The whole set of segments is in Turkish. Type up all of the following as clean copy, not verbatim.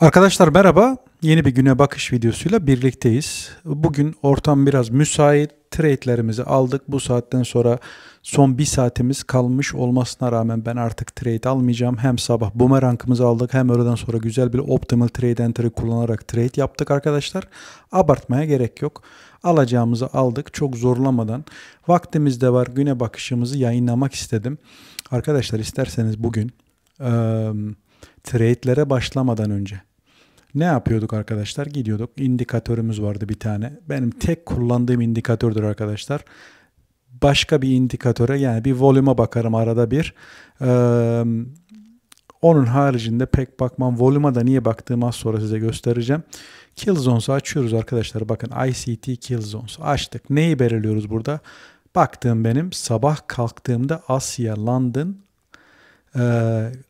Arkadaşlar merhaba, yeni bir güne bakış videosuyla birlikteyiz. Bugün ortam biraz müsait, trade'lerimizi aldık. Bu saatten sonra son bir saatimiz kalmış olmasına rağmen ben artık trade almayacağım. Hem sabah Boomerang'ımızı aldık, hem öğleden sonra güzel bir optimal trade entry kullanarak trade yaptık arkadaşlar. Abartmaya gerek yok. Alacağımızı aldık çok zorlamadan. Vaktimiz de var, güne bakışımızı yayınlamak istedim. Arkadaşlar isterseniz bugün trade'lere başlamadan önce ne yapıyorduk arkadaşlar? Gidiyorduk. İndikatörümüz vardı bir tane. Benim tek kullandığım indikatördür arkadaşlar. Başka bir indikatöre, yani bir volüme bakarım arada bir. Onun haricinde pek bakmam. Volüme de niye baktığımı az sonra size göstereceğim. Killzone'u açıyoruz arkadaşlar. Bakın ICT Killzone açtık. Neyi belirliyoruz burada? Baktığım benim sabah kalktığımda Asya, London,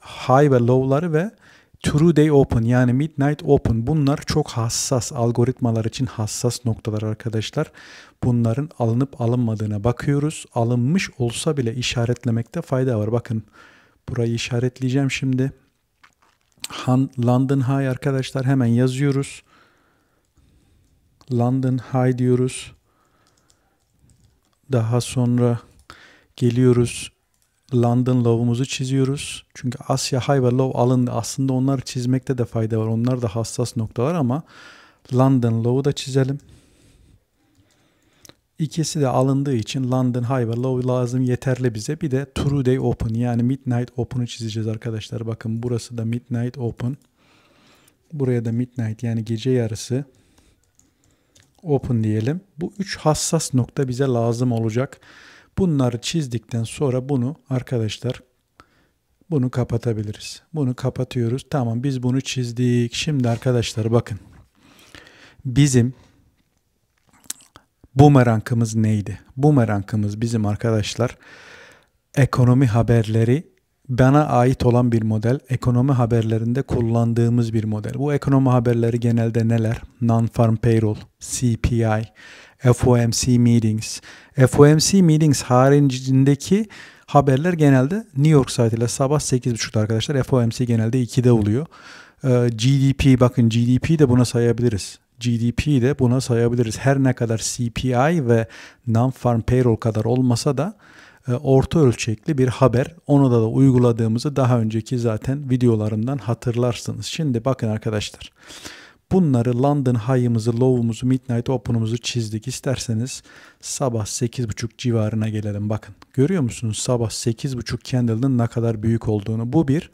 high ve low'ları ve True Day Open, yani Midnight Open, bunlar çok hassas, algoritmalar için hassas noktalar arkadaşlar. Bunların alınıp alınmadığına bakıyoruz. Alınmış olsa bile işaretlemekte fayda var. Bakın burayı işaretleyeceğim şimdi. London High arkadaşlar, hemen yazıyoruz. London High diyoruz. Daha sonra geliyoruz. London Low'umuzu çiziyoruz. Çünkü Asya High ve Low alındı. Aslında onları çizmekte de fayda var. Onlar da hassas noktalar ama London Low'u da çizelim. İkisi de alındığı için London High ve Low lazım, yeterli bize. Bir de True Day Open, yani Midnight Open'u çizeceğiz arkadaşlar. Bakın burası da Midnight Open. Buraya da Midnight, yani gece yarısı Open diyelim. Bu üç hassas nokta bize lazım olacak. Bunları çizdikten sonra bunu arkadaşlar kapatabiliriz. Bunu kapatıyoruz. Tamam, biz bunu çizdik. Şimdi arkadaşlar bakın. Bizim Boomerang'ımız neydi? Boomerang'ımız bizim arkadaşlar ekonomi haberleri, bana ait olan bir model. Ekonomi haberlerinde kullandığımız bir model. Bu ekonomi haberleri genelde neler? Non-farm payroll, CPI, FOMC meetings. FOMC meetings haricindeki haberler genelde New York saatiyle sabah 8.30'da arkadaşlar. FOMC genelde 2'de oluyor. GDP, bakın GDP'yi de buna sayabiliriz. GDP'yi de buna sayabiliriz. Her ne kadar CPI ve non-farm payroll kadar olmasa da orta ölçekli bir haber. Onu da uyguladığımızı daha önceki zaten videolarımdan hatırlarsınız. Şimdi bakın arkadaşlar. Bunları London High'ımızı, Low'umuzu, Midnight Open'umuzu çizdik. İsterseniz sabah 8.30 civarına gelelim. Bakın görüyor musunuz sabah 8.30 candle'ın ne kadar büyük olduğunu. Bu bir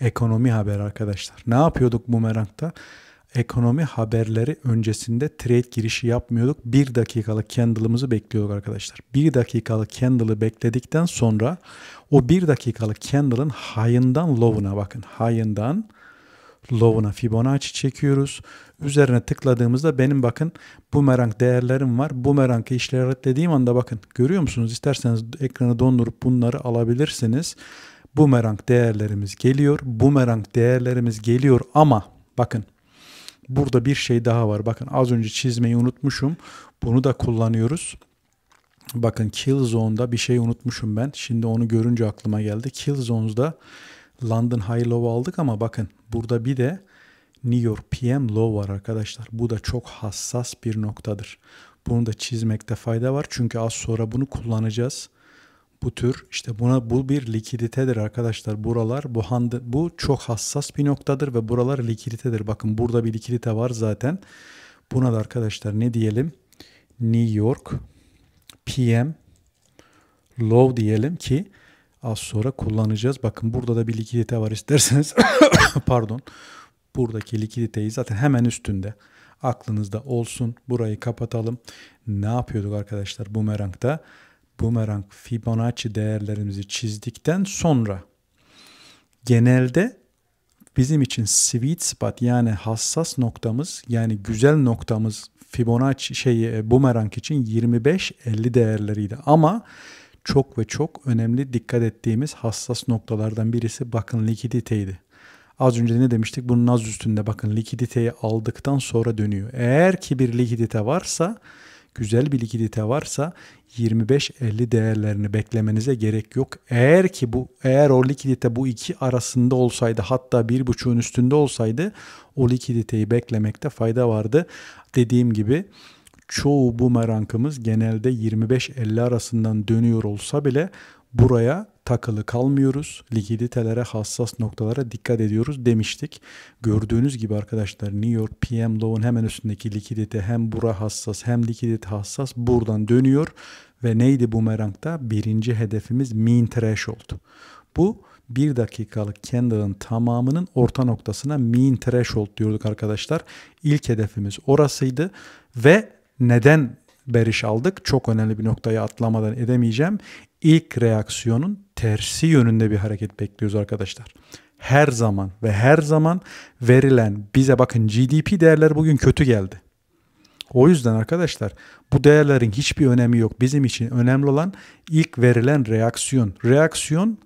ekonomi haberi arkadaşlar. Ne yapıyorduk Boomerang'da? Ekonomi haberleri öncesinde trade girişi yapmıyorduk. Bir dakikalık candle'ımızı bekliyorduk arkadaşlar. Bir dakikalık candle'ı bekledikten sonra o bir dakikalık candle'ın high'ından low'una, bakın high'ından low'una Fibonacci çekiyoruz. Üzerine tıkladığımızda benim bakın Boomerang değerlerim var. Boomerang'ı işaretlediğim anda bakın görüyor musunuz? İsterseniz ekranı dondurup bunları alabilirsiniz. Boomerang değerlerimiz geliyor. Boomerang değerlerimiz geliyor ama bakın burada bir şey daha var. Bakın az önce çizmeyi unutmuşum. Bunu da kullanıyoruz. Bakın Killzone'da bir şey unutmuşum ben. Şimdi onu görünce aklıma geldi. Killzone'da London High Low aldık ama bakın burada bir de New York PM Low var arkadaşlar. Bu da çok hassas bir noktadır. Bunu da çizmekte fayda var. Çünkü az sonra bunu kullanacağız. Bu tür işte bu bir likiditedir arkadaşlar. Buralar bu çok hassas bir noktadır ve buralar likiditedir. Bakın burada bir likidite var zaten. Buna da arkadaşlar ne diyelim? New York PM Low diyelim ki az sonra kullanacağız. Bakın burada da bir likidite var isterseniz. Pardon. Buradaki likiditeyi zaten hemen üstünde. Aklınızda olsun. Burayı kapatalım. Ne yapıyorduk arkadaşlar Boomerang'da? Boomerang Fibonacci değerlerimizi çizdikten sonra genelde bizim için sweet spot, yani hassas noktamız, yani güzel noktamız Fibonacci Boomerang için 25-50 değerleriydi ama çok ve çok önemli dikkat ettiğimiz hassas noktalardan birisi bakın likiditeydi. Az önce ne demiştik? Bunun az üstünde bakın likiditeyi aldıktan sonra dönüyor. Eğer ki bir likidite varsa güzel bir likidite varsa 25-50 değerlerini beklemenize gerek yok. Eğer o likidite bu iki arasında olsaydı, hatta 1.5'ün üstünde olsaydı o likiditeyi beklemekte fayda vardı. Dediğim gibi çoğu bumerangımız genelde 25-50 arasından dönüyor olsa bile buraya takılı kalmıyoruz. Likiditelere, hassas noktalara dikkat ediyoruz demiştik. Gördüğünüz gibi arkadaşlar New York PM Low'un hemen üstündeki likidite hem bura hassas hem likidite hassas, buradan dönüyor. Ve neydi bumerangda? Birinci hedefimiz Mean Threshold. Bu 1 dakikalık candle'ın tamamının orta noktasına Mean Threshold diyorduk arkadaşlar. İlk hedefimiz orasıydı ve neden bearish aldık? Çok önemli bir noktayı atlamadan edemeyeceğim. İlk reaksiyonun tersi yönünde bir hareket bekliyoruz arkadaşlar. Her zaman ve her zaman verilen bize, bakın GDP değerleri bugün kötü geldi. O yüzden arkadaşlar bu değerlerin hiçbir önemi yok. Bizim için önemli olan ilk verilen reaksiyon. Reaksiyon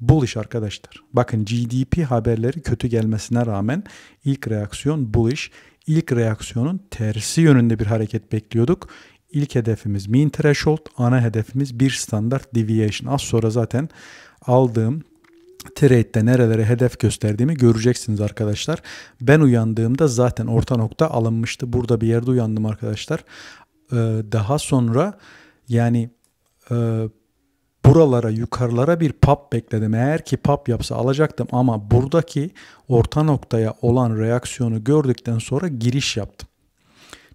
bullish arkadaşlar. Bakın GDP haberleri kötü gelmesine rağmen ilk reaksiyon bullish. İlk reaksiyonun tersi yönünde bir hareket bekliyorduk. İlk hedefimiz Mean Threshold, ana hedefimiz bir standart deviation. Az sonra zaten aldığım trade'de nerelere hedef gösterdiğimi göreceksiniz arkadaşlar. Ben uyandığımda zaten orta nokta alınmıştı. Burada bir yerde uyandım arkadaşlar. Daha sonra yani buralara, yukarılara bir pop bekledim. Eğer ki pop yapsa alacaktım ama buradaki orta noktaya olan reaksiyonu gördükten sonra giriş yaptım.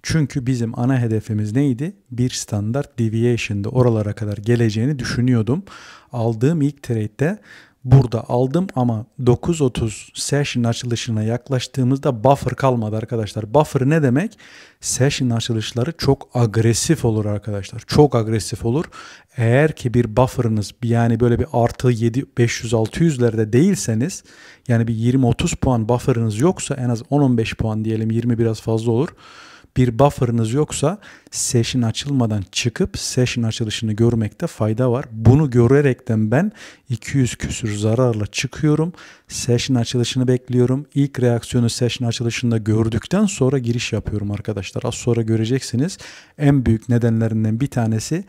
Çünkü bizim ana hedefimiz neydi? Bir standart deviation'da oralara kadar geleceğini düşünüyordum. Aldığım ilk trade'de burada aldım ama 9.30 session açılışına yaklaştığımızda buffer kalmadı arkadaşlar. Buffer ne demek? Session açılışları çok agresif olur arkadaşlar. Çok agresif olur. Eğer ki bir buffer'ınız, yani böyle bir artı 500-600'lerde değilseniz, yani bir 20-30 puan buffer'ınız yoksa, en az 10-15 puan diyelim, 20 biraz fazla olur. Bir buffer'ınız yoksa session açılmadan çıkıp session açılışını görmekte fayda var. Bunu görerekten ben 200 küsür zararla çıkıyorum. Session açılışını bekliyorum. İlk reaksiyonu session açılışında gördükten sonra giriş yapıyorum arkadaşlar. Az sonra göreceksiniz. En büyük nedenlerinden bir tanesi,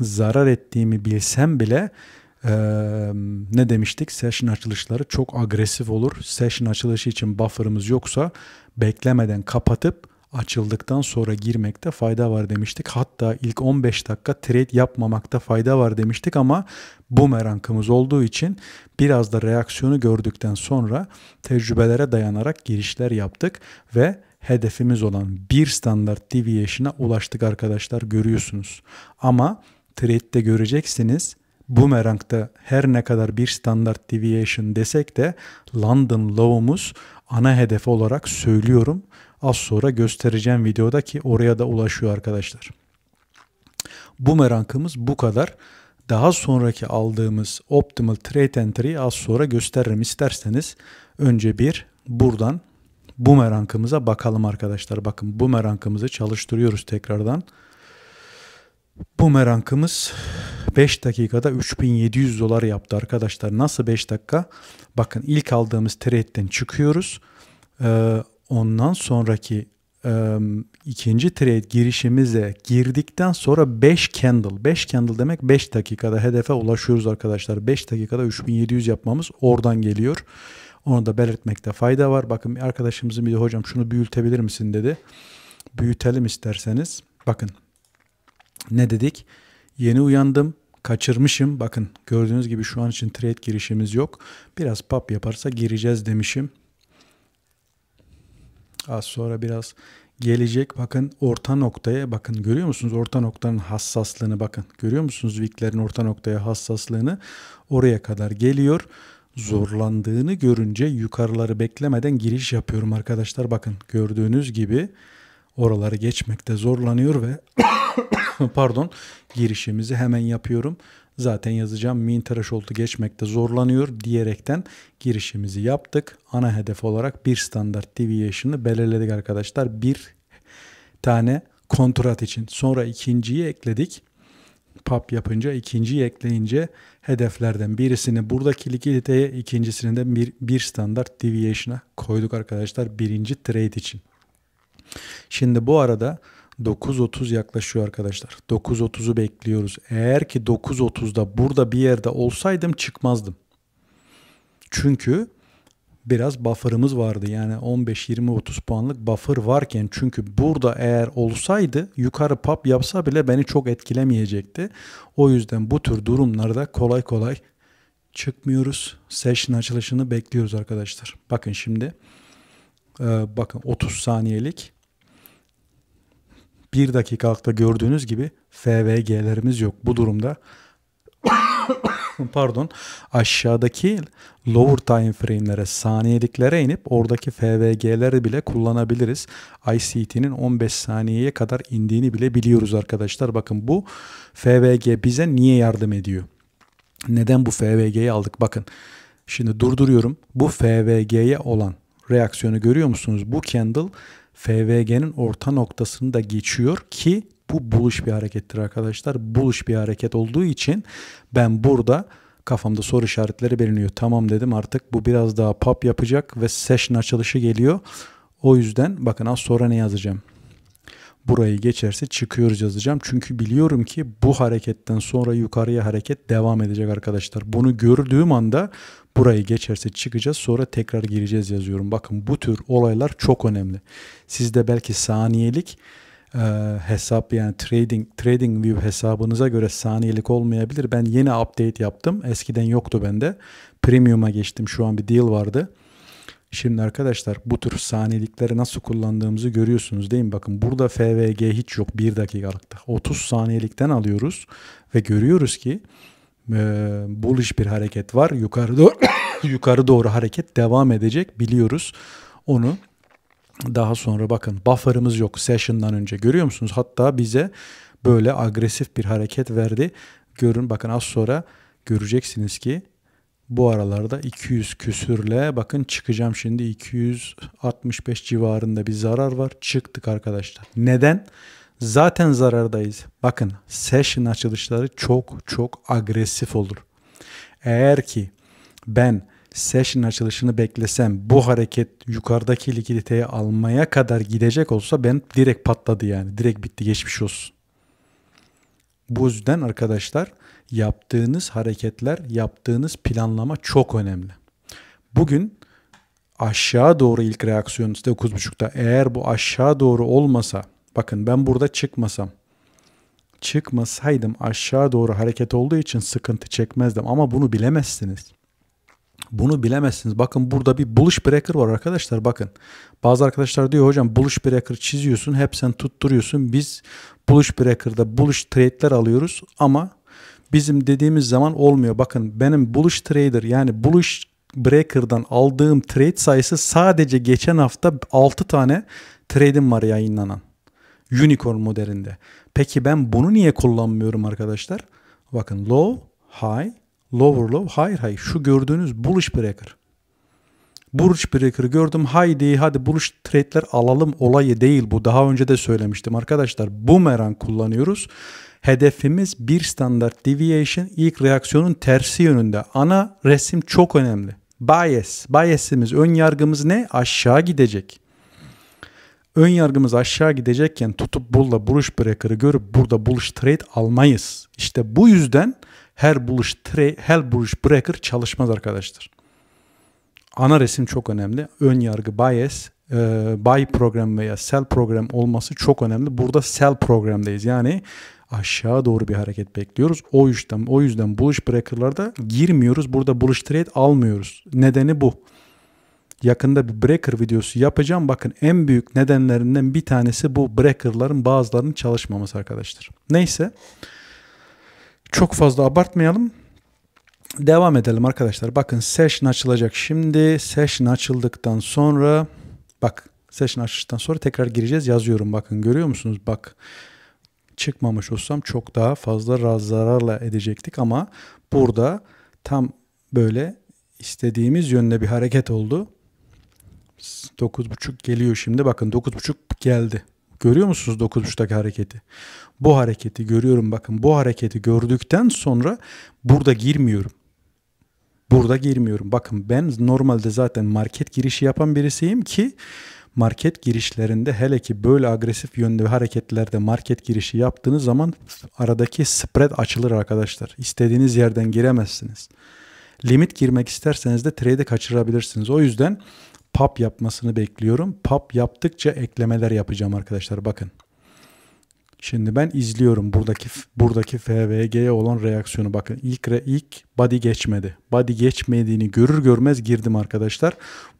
zarar ettiğimi bilsem bile ne demiştik? Session açılışları çok agresif olur. Session açılışı için buffer'ımız yoksa beklemeden kapatıp açıldıktan sonra girmekte fayda var demiştik. Hatta ilk 15 dakika trade yapmamakta fayda var demiştik ama bumerangımız olduğu için biraz da reaksiyonu gördükten sonra tecrübelere dayanarak girişler yaptık ve hedefimiz olan bir standart deviation'a ulaştık arkadaşlar, görüyorsunuz. Ama trade'de göreceksiniz, bumerangda her ne kadar bir standart deviation desek de London Low'umuz ana hedefi olarak söylüyorum. Az sonra göstereceğim videoda ki oraya da ulaşıyor arkadaşlar. Bumerangımız bu kadar. Daha sonraki aldığımız optimal trade entry'yi az sonra gösteririm isterseniz. Önce bir buradan bumerangımıza bakalım arkadaşlar. Bakın bumerangımızı çalıştırıyoruz tekrardan. Bumerangımız 5 dakikada 3700 dolar yaptı arkadaşlar. Nasıl 5 dakika? Bakın ilk aldığımız trade'den çıkıyoruz. Ondan sonraki ikinci trade girişimize girdikten sonra 5 candle demek 5 dakikada hedefe ulaşıyoruz arkadaşlar. 5 dakikada 3700 yapmamız oradan geliyor. Onu da belirtmekte fayda var. Bakın arkadaşımızın bir de hocam şunu büyütebilir misin dedi. Büyütelim isterseniz. Bakın ne dedik? Yeni uyandım. Kaçırmışım. Bakın gördüğünüz gibi şu an için trade girişimiz yok. Biraz pop yaparsa gireceğiz demişim. Az sonra biraz gelecek. Bakın orta noktaya, bakın görüyor musunuz? Orta noktanın hassaslığını bakın. Görüyor musunuz? Wick'lerin orta noktaya hassaslığını, oraya kadar geliyor. Zorlandığını görünce yukarıları beklemeden giriş yapıyorum arkadaşlar. Bakın gördüğünüz gibi oraları geçmekte zorlanıyor ve pardon, girişimizi hemen yapıyorum. Zaten yazacağım, Mean Threshold'u geçmekte zorlanıyor diyerekten girişimizi yaptık. Ana hedef olarak bir standart deviation'ı belirledik arkadaşlar. Bir tane kontrat için. Sonra ikinciyi ekledik. Pop yapınca, ikinciyi ekleyince hedeflerden birisini buradaki likiditeye, ikincisini de bir standart deviation'a koyduk arkadaşlar. Birinci trade için. Şimdi bu arada 9.30 yaklaşıyor arkadaşlar. 9.30'u bekliyoruz. Eğer ki 9.30'da burada bir yerde olsaydım çıkmazdım. Çünkü biraz buffer'ımız vardı. Yani 15-20-30 puanlık buffer varken, çünkü burada eğer olsaydı yukarı pop yapsa bile beni çok etkilemeyecekti. O yüzden bu tür durumlarda kolay kolay çıkmıyoruz. Session açılışını bekliyoruz arkadaşlar. Bakın şimdi. Bakın 30 saniyelik. 1 dakikalıkta gördüğünüz gibi FVG'lerimiz yok. Bu durumda pardon, aşağıdaki lower time frame'lere, saniyeliklere inip oradaki FVG'leri bile kullanabiliriz. ICT'nin 15 saniyeye kadar indiğini bile biliyoruz arkadaşlar. Bakın bu FVG bize niye yardım ediyor? Neden bu FVG'yi aldık? Bakın şimdi durduruyorum. Bu FVG'ye olan reaksiyonu görüyor musunuz? Bu candle FVG'nin orta noktasını da geçiyor ki bu bullish bir harekettir arkadaşlar. Bullish bir hareket olduğu için ben burada kafamda soru işaretleri belirliyor. Tamam dedim, artık bu biraz daha pop yapacak ve session açılışı geliyor. O yüzden bakın az sonra ne yazacağım. Burayı geçerse çıkıyoruz yazacağım. Çünkü biliyorum ki bu hareketten sonra yukarıya hareket devam edecek arkadaşlar. Bunu gördüğüm anda burayı geçerse çıkacağız, sonra tekrar gireceğiz yazıyorum. Bakın bu tür olaylar çok önemli. Sizde belki saniyelik hesap, yani trading view hesabınıza göre saniyelik olmayabilir. Ben yeni update yaptım. Eskiden yoktu bende. Premium'a geçtim. Şu an bir deal vardı. Şimdi arkadaşlar bu tür saniyelikleri nasıl kullandığımızı görüyorsunuz değil mi? Bakın burada FVG hiç yok 1 dakikalıkta. 30 saniyelikten alıyoruz ve görüyoruz ki bullish bir hareket var. Yukarı doğru hareket devam edecek, biliyoruz onu. Daha sonra bakın buffer'ımız yok session'dan önce, görüyor musunuz? Hatta bize böyle agresif bir hareket verdi. Görün bakın az sonra göreceksiniz ki bu aralarda 200 küsürle bakın çıkacağım şimdi, 265 civarında bir zarar var. Çıktık arkadaşlar. Neden? Zaten zarardayız. Bakın session açılışları çok agresif olur. Eğer ki ben session açılışını beklesem, bu hareket yukarıdaki likiditeyi almaya kadar gidecek olsa ben direkt patladı yani. Direkt bitti, geçmiş olsun. Bu yüzden arkadaşlar yaptığınız hareketler, yaptığınız planlama çok önemli. Bugün aşağı doğru ilk reaksiyonunuz 9.30'da. Eğer bu aşağı doğru olmasa, bakın ben burada çıkmasaydım aşağı doğru hareket olduğu için sıkıntı çekmezdim. Ama bunu bilemezsiniz. Bunu bilemezsiniz. Bakın burada bir bullish breaker var arkadaşlar. Bakın bazı arkadaşlar diyor hocam bullish breaker çiziyorsun, hep sen tutturuyorsun. Biz bullish breaker'da bullish trade'ler alıyoruz ama bizim dediğimiz zaman olmuyor. Bakın benim bullish trader, yani bullish breaker'dan aldığım trade sayısı sadece geçen hafta 6 tane trade'im var yayınlanan. Unicorn modelinde. Peki ben bunu niye kullanmıyorum arkadaşlar? Bakın low, high, lower low, hayır. Şu gördüğünüz bullish breaker. Bullish breaker gördüm. Haydi hadi bullish trade'ler alalım olayı değil bu. Daha önce de söylemiştim arkadaşlar. Boomerang kullanıyoruz. Hedefimiz bir standart deviation, ilk reaksiyonun tersi yönünde. Ana resim çok önemli. Bias'imiz, ön yargımız ne? Aşağı gidecek. Ön yargımız aşağı gidecekken tutup burada bullish breaker'ı görüp burada bullish trade almayız. İşte bu yüzden her bullish breaker çalışmaz arkadaşlar. Ana resim çok önemli. Ön yargı, bias, buy program veya sell program olması çok önemli. Burada sell programdayız. Yani aşağı doğru bir hareket bekliyoruz. O yüzden bullish breaker'larda girmiyoruz. Burada bullish trade almıyoruz. Nedeni bu. Yakında bir breaker videosu yapacağım. Bakın en büyük nedenlerinden bir tanesi bu breaker'ların bazılarının çalışmaması arkadaşlar. Neyse. Çok fazla abartmayalım. Devam edelim arkadaşlar. Bakın session açılacak şimdi. Session açıldıktan sonra session açıldıktan sonra tekrar gireceğiz yazıyorum. Bakın görüyor musunuz? Bak çıkmamış olsam çok daha fazla zararla edecektik ama burada tam böyle istediğimiz yönde bir hareket oldu. 9.30 geliyor şimdi. Bakın 9.30 geldi. Görüyor musunuz 9.30'daki hareketi? Bu hareketi görüyorum. Bakın bu hareketi gördükten sonra burada girmiyorum. Burada girmiyorum. Bakın ben normalde zaten market girişi yapan birisiyim ki market girişlerinde, hele ki böyle agresif yönde hareketlerde market girişi yaptığınız zaman aradaki spread açılır arkadaşlar. İstediğiniz yerden giremezsiniz. Limit girmek isterseniz de trade'i kaçırabilirsiniz. O yüzden pop yapmasını bekliyorum. Pop yaptıkça eklemeler yapacağım arkadaşlar. Bakın. Şimdi ben izliyorum buradaki FVG'ye olan reaksiyonu. Bakın ilk body geçmedi. Body geçmediğini görür görmez girdim arkadaşlar.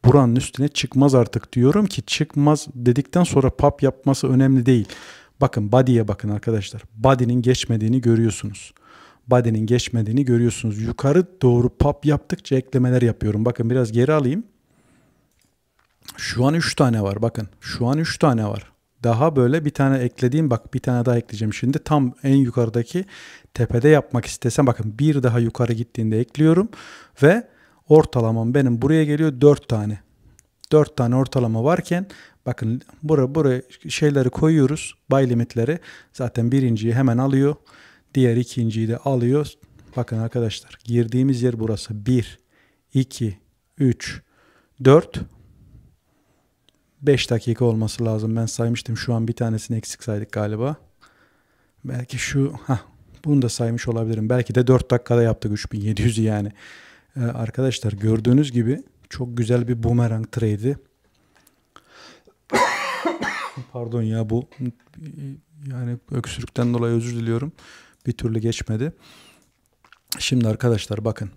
Buranın üstüne çıkmaz artık diyorum ki, çıkmaz dedikten sonra pop yapması önemli değil. Bakın body'ye bakın arkadaşlar. Body'nin geçmediğini görüyorsunuz. Body'nin geçmediğini görüyorsunuz. Yukarı doğru pop yaptıkça eklemeler yapıyorum. Bakın biraz geri alayım. Şu an 3 tane var. Bakın şu an 3 tane var. Daha böyle bir tane eklediğim, bak bir tane daha ekleyeceğim. Şimdi tam en yukarıdaki tepede yapmak istesem, bakın bir daha yukarı gittiğinde ekliyorum ve ortalamam benim buraya geliyor 4 tane. 4 tane ortalama varken bakın buraya şeyleri koyuyoruz, buy limitleri. Zaten birinciyi hemen alıyor. Diğer ikinciyi de alıyor. Bakın arkadaşlar girdiğimiz yer burası. 1, 2, 3, 4. 5 dakika olması lazım. Ben saymıştım. Şu an bir tanesini eksik saydık galiba. Belki şu, bunu da saymış olabilirim. Belki de 4 dakikada yaptık 3700'ü yani. Arkadaşlar gördüğünüz gibi çok güzel bir boomerang trade'i. Pardon ya, bu yani öksürükten dolayı özür diliyorum. Bir türlü geçmedi. Şimdi arkadaşlar bakın.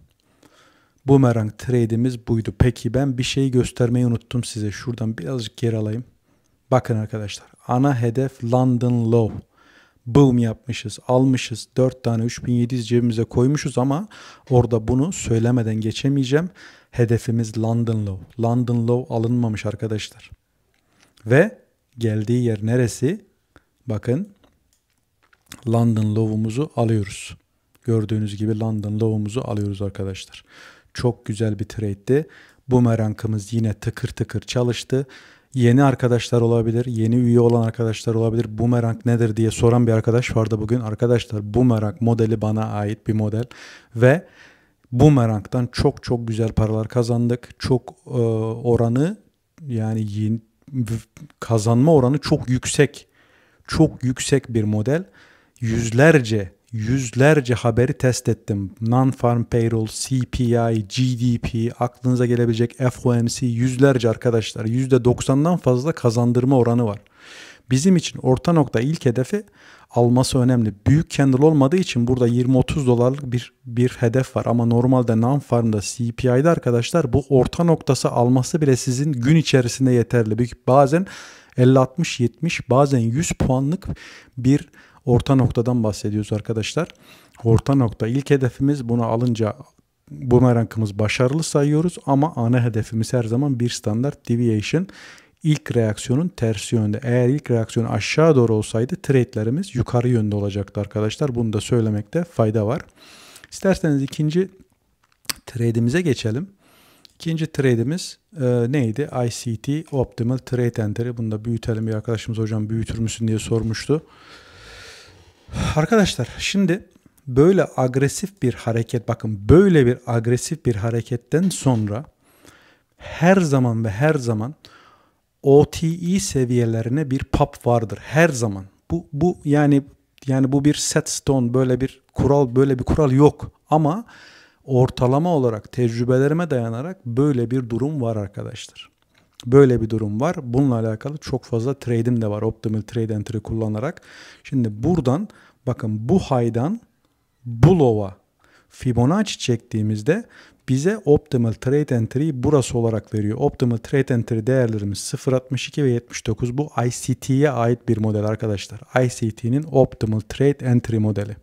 Boomerang trade'imiz buydu. Peki ben bir şey göstermeyi unuttum size. Şuradan birazcık geri alayım. Bakın arkadaşlar. Ana hedef London Low. Boom yapmışız. Almışız. 4 tane 3700 cebimize koymuşuz ama orada bunu söylemeden geçemeyeceğim. Hedefimiz London Low. London Low alınmamış arkadaşlar. Ve geldiği yer neresi? Bakın. London Low'umuzu alıyoruz. Gördüğünüz gibi London Low'umuzu alıyoruz arkadaşlar. Çok güzel bir trade'di. Boomerang'ımız yine tıkır tıkır çalıştı. Yeni arkadaşlar olabilir, yeni üye olan arkadaşlar olabilir. Boomerang nedir diye soran bir arkadaş vardı bugün. Arkadaşlar Boomerang modeli bana ait bir model ve Boomerang'dan çok çok güzel paralar kazandık. Çok oranı, yani kazanma oranı çok yüksek. Çok yüksek bir model. Yüzlerce haberi test ettim. Non-farm payroll, CPI, GDP, aklınıza gelebilecek FOMC, yüzlerce arkadaşlar. %90'dan fazla kazandırma oranı var. Bizim için orta nokta, ilk hedefi alması önemli. Büyük candle olmadığı için burada 20-30 dolarlık bir hedef var. Ama normalde non-farm'da, CPI'de arkadaşlar bu orta noktası alması bile sizin gün içerisinde yeterli. Bazen 50-60-70, bazen 100 puanlık bir orta noktadan bahsediyoruz arkadaşlar. Orta nokta ilk hedefimiz. Bunu alınca boomerang'ımız başarılı sayıyoruz ama ana hedefimiz her zaman bir standart deviation. İlk reaksiyonun tersi yönde. Eğer ilk reaksiyon aşağı doğru olsaydı trade'lerimiz yukarı yönde olacaktı arkadaşlar. Bunu da söylemekte fayda var. İsterseniz ikinci trade'imize geçelim. İkinci trade'imiz neydi? ICT Optimal Trade Entry. Bunu da büyütelim. Bir arkadaşımız hocam büyütür müsün diye sormuştu. Arkadaşlar şimdi böyle agresif bir hareket, bakın böyle bir agresif bir hareketten sonra her zaman OTE seviyelerine bir pop vardır. Her zaman. Bu yani bu bir set stone, böyle bir kural yok ama ortalama olarak tecrübelerime dayanarak böyle bir durum var arkadaşlar. Böyle bir durum var. Bununla alakalı çok fazla trade'im de var. Optimal Trade Entry kullanarak. Şimdi buradan bakın bu high'dan bu low'a Fibonacci çektiğimizde bize Optimal Trade Entry'yi burası olarak veriyor. Optimal Trade Entry değerlerimiz 0.62 ve 79. Bu ICT'ye ait bir model arkadaşlar. ICT'nin Optimal Trade Entry modeli.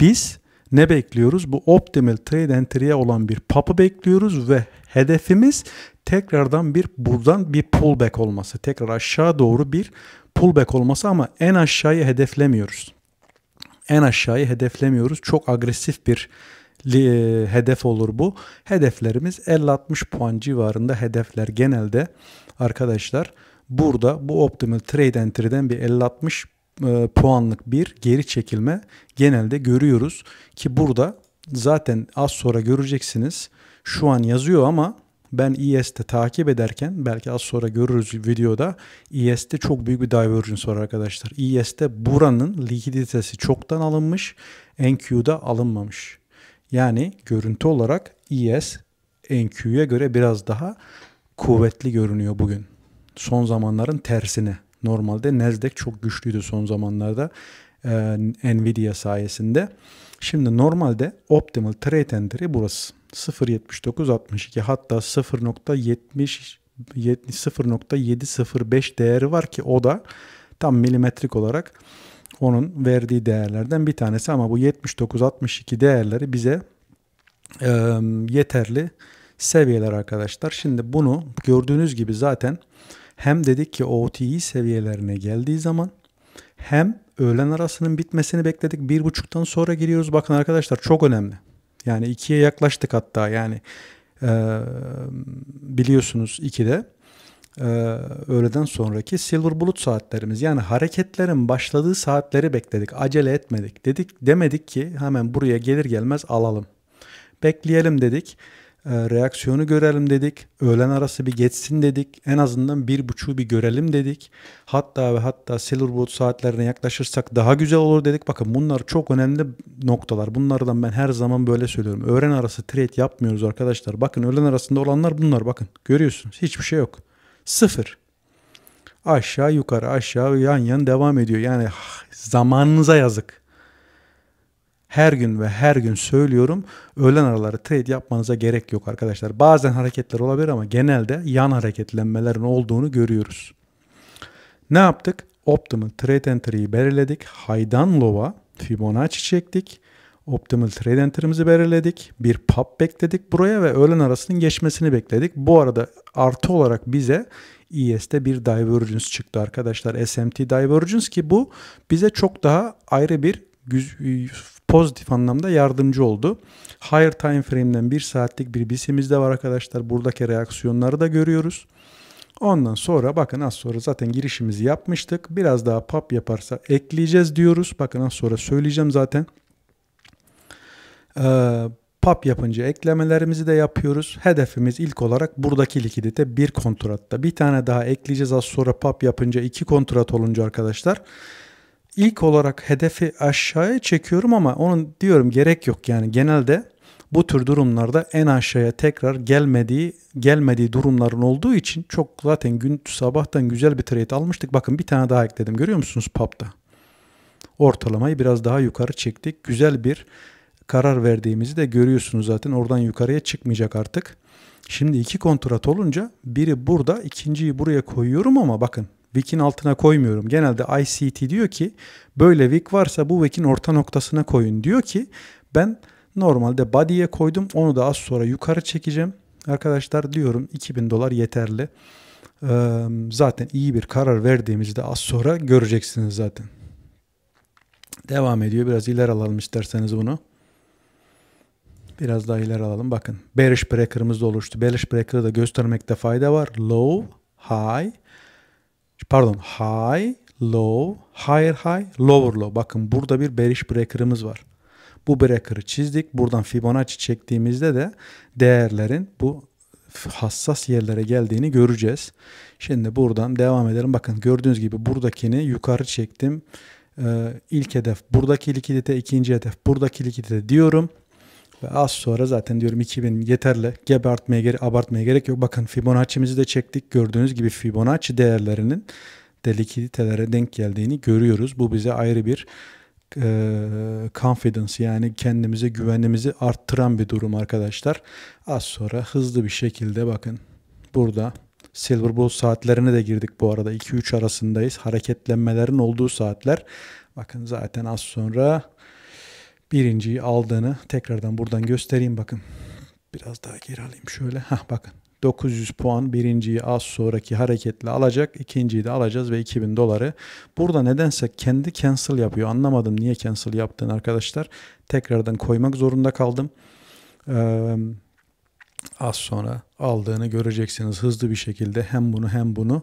Biz ne bekliyoruz? Bu Optimal Trade Entry'ye olan bir pop'u bekliyoruz ve hedefimiz tekrardan buradan bir pullback olması. Tekrar aşağı doğru bir pullback olması ama en aşağıyı hedeflemiyoruz. En aşağıyı hedeflemiyoruz. Çok agresif bir hedef olur bu. Hedeflerimiz 50-60 puan civarında hedefler genelde arkadaşlar. Burada bu Optimal Trade Entry'den bir 50-60 puanlık bir geri çekilme genelde görüyoruz ki burada zaten az sonra göreceksiniz. Şu an yazıyor ama ben ES'te takip ederken, belki az sonra görürüz videoda, ES'te çok büyük bir divergence var arkadaşlar. ES'te buranın likiditesi çoktan alınmış, NQ'da alınmamış. Yani görüntü olarak ES NQ'ya göre biraz daha kuvvetli görünüyor bugün. Son zamanların tersine. Normalde Nasdaq çok güçlüydü son zamanlarda Nvidia sayesinde. Şimdi normalde optimal trade entry burası 0.7962, hatta 0.705 değeri var ki o da tam milimetrik olarak onun verdiği değerlerden bir tanesi, ama bu 79-62 değerleri bize yeterli seviyeler arkadaşlar. Şimdi bunu gördüğünüz gibi zaten hem dedik ki OTE seviyelerine geldiği zaman, hem öğlen arasının bitmesini bekledik. 1.30'dan sonra giriyoruz. Bakın arkadaşlar çok önemli. Yani 2'ye yaklaştık hatta, yani biliyorsunuz 2'de öğleden sonraki silver bulut saatlerimiz, yani hareketlerin başladığı saatleri bekledik. Acele etmedik. Demedik ki hemen buraya gelir gelmez alalım. Bekleyelim dedik. Reaksiyonu görelim dedik. Öğlen arası bir geçsin dedik. En azından 1.30'u bir görelim dedik. Hatta ve hatta silverwood saatlerine yaklaşırsak daha güzel olur dedik. Bakın bunlar çok önemli noktalar. Bunlardan ben her zaman böyle söylüyorum. Öğlen arası trade yapmıyoruz arkadaşlar. Bakın öğlen arasında olanlar bunlar. Bakın görüyorsunuz hiçbir şey yok. Sıfır. Aşağı yukarı aşağı yan yan devam ediyor. Yani zamanınıza yazık. Her gün ve her gün söylüyorum, öğlen araları trade yapmanıza gerek yok arkadaşlar. Bazen hareketler olabilir ama genelde yan hareketlenmelerin olduğunu görüyoruz. Ne yaptık? Optimal trade entry'yi belirledik. High'dan low'a Fibonacci çektik. Optimal trade entry'mizi belirledik. Bir pop bekledik buraya ve öğlen arasının geçmesini bekledik. Bu arada artı olarak bize ES'te bir divergence çıktı arkadaşlar. SMT divergence, ki bu bize çok daha ayrı bir pozitif anlamda yardımcı oldu. Higher time frame'den bir saatlik bir BC'miz de var arkadaşlar. Buradaki reaksiyonları da görüyoruz. Ondan sonra bakın az sonra zaten girişimizi yapmıştık. Biraz daha pop yaparsa ekleyeceğiz diyoruz. Bakın az sonra söyleyeceğim zaten. Pop yapınca eklemelerimizi de yapıyoruz. Hedefimiz ilk olarak buradaki likidite bir kontratta. Bir tane daha ekleyeceğiz az sonra pop yapınca, iki kontrat olunca arkadaşlar. İlk olarak hedefi aşağıya çekiyorum ama onun diyorum gerek yok, yani genelde bu tür durumlarda en aşağıya tekrar gelmediği durumların olduğu için çok zaten sabahtan güzel bir trade almıştık. Bakın bir tane daha ekledim, görüyor musunuz PAP'ta? Ortalamayı biraz daha yukarı çektik. Güzel bir karar verdiğimizi de görüyorsunuz zaten, oradan yukarıya çıkmayacak artık. Şimdi iki kontrat olunca biri burada, ikinciyi buraya koyuyorum ama bakın. Wick'in altına koymuyorum. Genelde ICT diyor ki böyle wick varsa bu wick'in orta noktasına koyun diyor ki, ben normalde body'ye koydum. Onu da az sonra yukarı çekeceğim. Arkadaşlar diyorum 2000 dolar yeterli. Zaten iyi bir karar verdiğimizde az sonra göreceksiniz zaten. Devam ediyor. Biraz ileri alalım isterseniz bunu. Biraz daha ileri alalım. Bakın bearish breaker'ımız da oluştu. Bearish breaker'ı da göstermekte fayda var. Low, high. Pardon, high, low, higher high, lower low. Bakın burada bir bearish breaker'ımız var. Bu breaker'ı çizdik. Buradan Fibonacci çektiğimizde de değerlerin bu hassas yerlere geldiğini göreceğiz. Şimdi buradan devam edelim. Bakın gördüğünüz gibi buradakini yukarı çektim. İlk hedef buradaki likidite, ikinci hedef buradaki likidite diyorum. Ve az sonra zaten diyorum 2000 yeterli. Abartmaya gerek yok. Bakın Fibonacci'mizi de çektik. Gördüğünüz gibi Fibonacci değerlerinin de likiditelere denk geldiğini görüyoruz. Bu bize ayrı bir confidence, yani kendimize güvenimizi arttıran bir durum arkadaşlar. Az sonra hızlı bir şekilde bakın burada silver bull saatlerine de girdik bu arada. 2-3 arasındayız. Hareketlenmelerin olduğu saatler. Bakın zaten az sonra birinciyi aldığını tekrardan buradan göstereyim. Bakın biraz daha geri alayım şöyle. Hah, bakın 900 puan birinciyi az sonraki hareketle alacak. İkinciyi de alacağız ve 2000 doları. Burada nedense kendi cancel yapıyor. Anlamadım niye cancel yaptığını arkadaşlar. Tekrardan koymak zorunda kaldım. Az sonra aldığını göreceksiniz hızlı bir şekilde. Hem bunu hem bunu.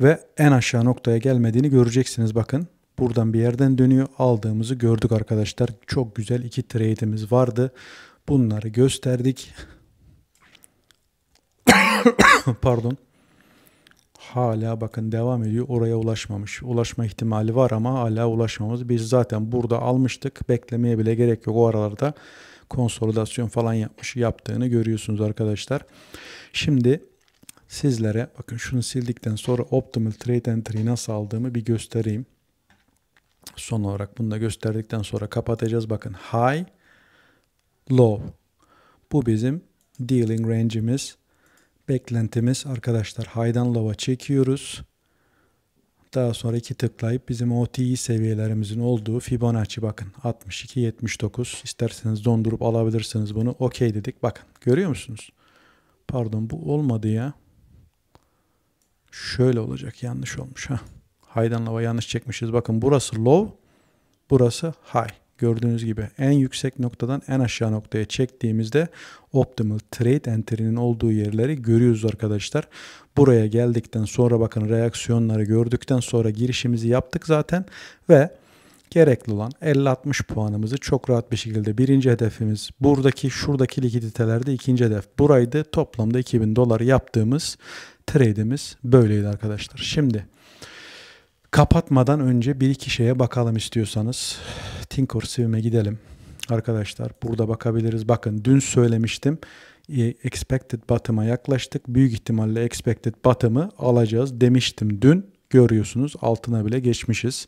Ve en aşağı noktaya gelmediğini göreceksiniz bakın. Buradan bir yerden dönüyor. Aldığımızı gördük arkadaşlar. Çok güzel iki trade'imiz vardı. Bunları gösterdik. pardon, hala bakın devam ediyor. Oraya ulaşmamış. Ulaşma ihtimali var ama hala ulaşmamız. Biz zaten burada almıştık. Beklemeye bile gerek yok. O aralarda konsolidasyon falan yaptığını görüyorsunuz arkadaşlar. Şimdi sizlere bakın şunu sildikten sonra optimal trade entry'yi nasıl aldığımı bir göstereyim. Son olarak bunu da gösterdikten sonra kapatacağız. Bakın high, low. Bu bizim dealing range'imiz. Beklentimiz arkadaşlar, high'dan low'a çekiyoruz. Daha sonra iki tıklayıp bizim OTE seviyelerimizin olduğu Fibonacci bakın 62-79. İsterseniz dondurup alabilirsiniz bunu. Okey dedik. Bakın görüyor musunuz? Pardon, bu olmadı ya. Şöyle olacak, yanlış olmuş. Ha. High'dan low'a yanlış çekmişiz. Bakın burası low, burası high. Gördüğünüz gibi en yüksek noktadan en aşağı noktaya çektiğimizde optimal trade entry'nin olduğu yerleri görüyoruz arkadaşlar. Buraya geldikten sonra bakın reaksiyonları gördükten sonra girişimizi yaptık zaten ve gerekli olan 50-60 puanımızı çok rahat bir şekilde, birinci hedefimiz buradaki şuradaki likiditelerde, ikinci hedef buraydı. Toplamda $2000 yaptığımız trade'imiz böyleydi arkadaşlar. Şimdi kapatmadan önce bir iki şeye bakalım istiyorsanız. ThinkOrSwim'e gidelim. Arkadaşlar burada bakabiliriz. Bakın dün söylemiştim. Expected bottom'a yaklaştık. Büyük ihtimalle expected bottom'ı alacağız demiştim dün. Görüyorsunuz altına bile geçmişiz.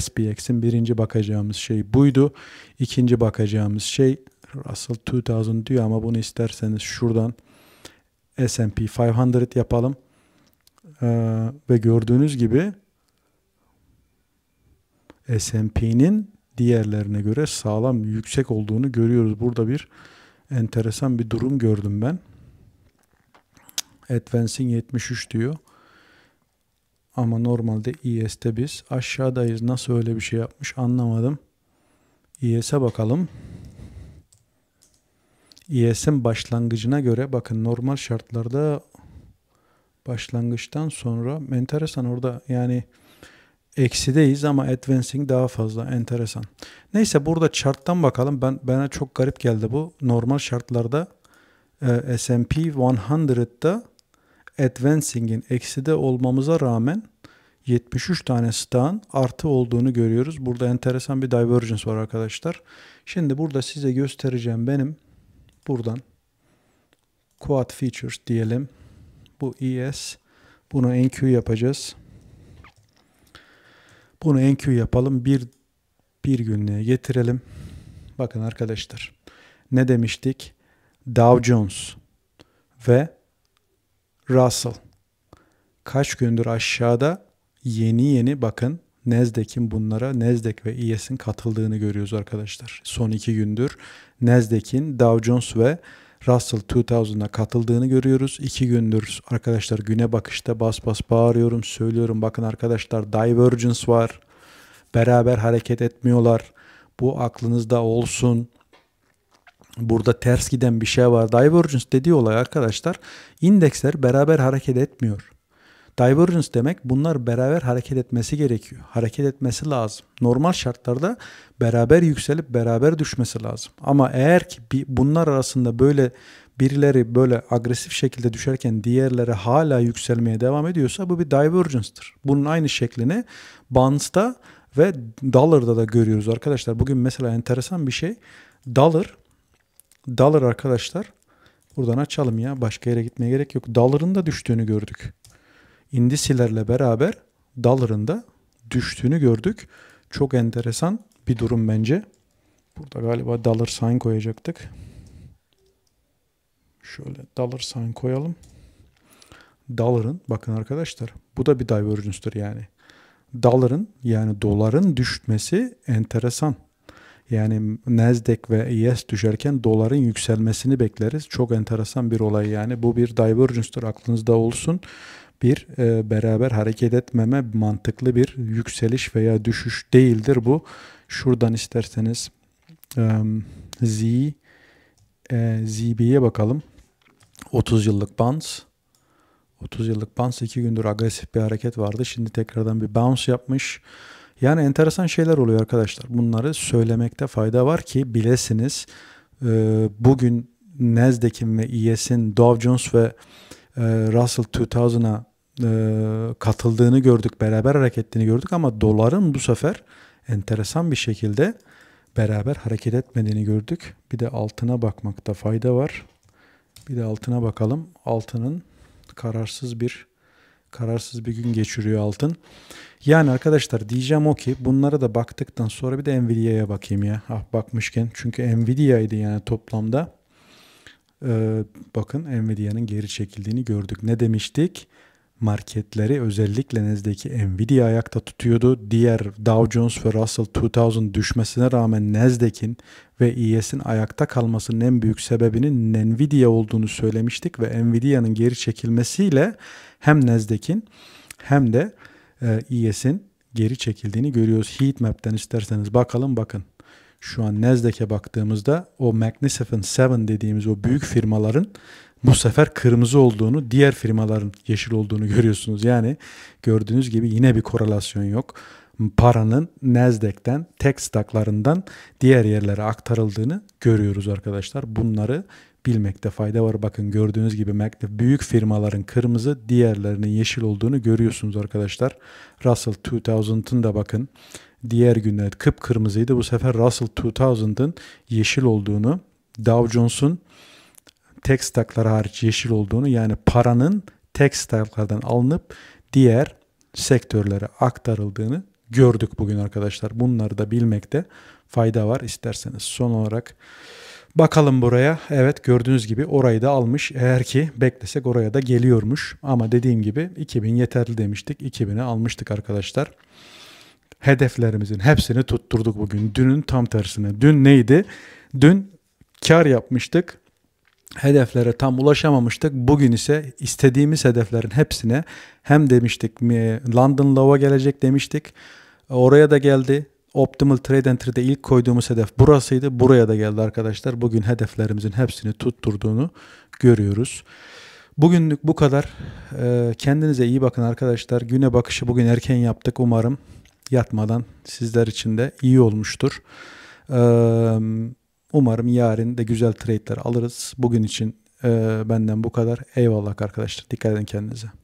SPX'in birinci bakacağımız şey buydu. İkinci bakacağımız şey Russell 2000 diyor ama bunu isterseniz şuradan S&P 500 yapalım. Ve gördüğünüz gibi S&P'nin diğerlerine göre sağlam, yüksek olduğunu görüyoruz. Burada bir enteresan bir durum gördüm ben. Advancing 73 diyor. Ama normalde ES'te biz aşağıdayız. Nasıl öyle bir şey yapmış anlamadım. ES'e bakalım. ES'in başlangıcına göre bakın normal şartlarda başlangıçtan sonra enteresan orada yani eksideyiz ama advancing daha fazla, enteresan. Neyse burada chart'tan bakalım. Bana çok garip geldi bu. Normal şartlarda S&P 100'da advancing'in ekside olmamıza rağmen 73 tane stağın artı olduğunu görüyoruz. Burada enteresan bir divergence var arkadaşlar. Şimdi burada size göstereceğim benim buradan quad features diyelim. Bu ES. Bunu NQ yapacağız. Bunu NQ yapalım. Bir günlüğe getirelim. Bakın arkadaşlar. Ne demiştik? Dow Jones ve Russell kaç gündür aşağıda, yeni bakın Nasdaq'in bunlara, Nasdaq ve ES'in katıldığını görüyoruz arkadaşlar. Son iki gündür Nasdaq'in Dow Jones ve Russell 2000'a katıldığını görüyoruz. İki gündür arkadaşlar güne bakışta bas bas bağırıyorum, söylüyorum. Bakın arkadaşlar divergence var. Beraber hareket etmiyorlar. Bu aklınızda olsun. Burada ters giden bir şey var. Divergence dediği olay arkadaşlar, indeksler beraber hareket etmiyor. Divergence demek bunlar beraber hareket etmesi gerekiyor. Hareket etmesi lazım. Normal şartlarda beraber yükselip beraber düşmesi lazım. Ama eğer ki bunlar arasında böyle birileri böyle agresif şekilde düşerken diğerleri hala yükselmeye devam ediyorsa bu bir divergence'tır. Bunun aynı şeklini Bonds'da ve Dollar'da da görüyoruz arkadaşlar. Bugün mesela enteresan bir şey. Dollar arkadaşlar, buradan açalım ya, başka yere gitmeye gerek yok. Dollar'ın da düştüğünü gördük. İndisilerle beraber Dollar'ın da düştüğünü gördük. Çok enteresan bir durum bence. Burada galiba dollar sign koyacaktık. Şöyle dollar sign koyalım. Dollar'ın bakın arkadaşlar, bu da bir divergence'tır yani. Dollar'ın yani doların düşmesi enteresan. Yani Nasdaq ve ES düşerken doların yükselmesini bekleriz. Çok enteresan bir olay yani. Bu bir divergence'tır, aklınızda olsun. Bir beraber hareket etmeme, mantıklı bir yükseliş veya düşüş değildir bu. Şuradan isterseniz ZB'ye bakalım. 30 yıllık bounce. 30 yıllık bounce 2 gündür agresif bir hareket vardı. Şimdi tekrardan bir bounce yapmış. Yani enteresan şeyler oluyor arkadaşlar. Bunları söylemekte fayda var ki bilesiniz. Bugün Nasdaq'in ve ES'in, Dow Jones ve Russell 2000'a katıldığını gördük, beraber hareket ettiğini gördük ama doların bu sefer enteresan bir şekilde beraber hareket etmediğini gördük. Bir de altına bakmakta fayda var. Bir de altına bakalım. Altının kararsız bir gün geçiriyor altın. Yani arkadaşlar diyeceğim o ki bunlara da baktıktan sonra bir de Nvidia'ya bakayım ya. Ah, bakmışken, çünkü Nvidia'ydı yani toplamda. Bakın Nvidia'nın geri çekildiğini gördük. Ne demiştik? Marketleri özellikle Nasdaq'i Nvidia ayakta tutuyordu. Diğer Dow Jones ve Russell 2000 düşmesine rağmen Nasdaq'in ve ES'in ayakta kalmasının en büyük sebebinin Nvidia olduğunu söylemiştik ve Nvidia'nın geri çekilmesiyle hem Nasdaq'in hem de ES'in geri çekildiğini görüyoruz. Heatmap'ten isterseniz bakalım, bakın. Şu an Nasdaq'e baktığımızda o Magnificent 7 dediğimiz o büyük firmaların bu sefer kırmızı olduğunu, diğer firmaların yeşil olduğunu görüyorsunuz. Yani gördüğünüz gibi yine bir korelasyon yok. Paranın Nasdaq'ten, tech stocklarından diğer yerlere aktarıldığını görüyoruz arkadaşlar. Bunları bilmekte fayda var. Bakın gördüğünüz gibi büyük firmaların kırmızı, diğerlerinin yeşil olduğunu görüyorsunuz arkadaşlar. Russell 2000'ın da bakın diğer günler kıpkırmızıydı. Bu sefer Russell 2000'ın yeşil olduğunu, Dow Jones'un tech stock'lar hariç yeşil olduğunu, yani paranın tech stock'lardan alınıp diğer sektörlere aktarıldığını gördük bugün arkadaşlar. Bunları da bilmekte fayda var. İsterseniz son olarak bakalım buraya. Evet, gördüğünüz gibi orayı da almış. Eğer ki beklesek oraya da geliyormuş. Ama dediğim gibi 2000 yeterli demiştik. 2000'e almıştık arkadaşlar. Hedeflerimizin hepsini tutturduk bugün. Dünün tam tersine. Dün neydi? Dün kar yapmıştık. Hedeflere tam ulaşamamıştık. Bugün ise istediğimiz hedeflerin hepsine, hem demiştik London Low'a gelecek demiştik. Oraya da geldi. Optimal Trade Entry'de ilk koyduğumuz hedef burasıydı. Buraya da geldi arkadaşlar. Bugün hedeflerimizin hepsini tutturduğunu görüyoruz. Bugünlük bu kadar. Kendinize iyi bakın arkadaşlar. Güne bakışı bugün erken yaptık. Umarım yatmadan sizler için de iyi olmuştur. Umarım yarın da güzel trade'ler alırız. Bugün için benden bu kadar. Eyvallah arkadaşlar. Dikkat edin kendinize.